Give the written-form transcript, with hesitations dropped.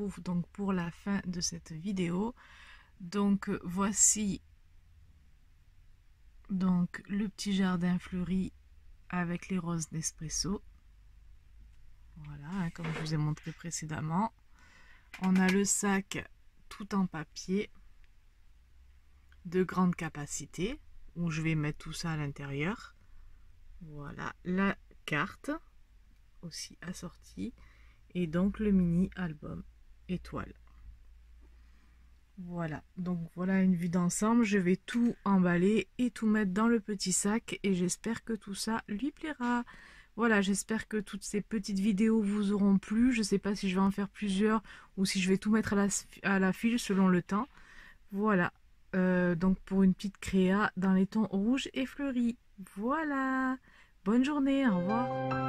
retrouve donc pour la fin de cette vidéo. Donc voici donc le petit jardin fleuri avec les roses Nespresso. Voilà, comme je vous ai montré précédemment. On a le sac tout en papier de grande capacité où je vais mettre tout ça à l'intérieur. Voilà, la carte aussi assortie et donc le mini album étoile. Voilà, donc voilà une vue d'ensemble. Je vais tout emballer et tout mettre dans le petit sac et j'espère que tout ça lui plaira. Voilà, j'espère que toutes ces petites vidéos vous auront plu. Je ne sais pas si je vais en faire plusieurs ou si je vais tout mettre à la file selon le temps. Voilà, donc pour une petite créa dans les tons rouges et fleuris. Voilà, bonne journée, au revoir.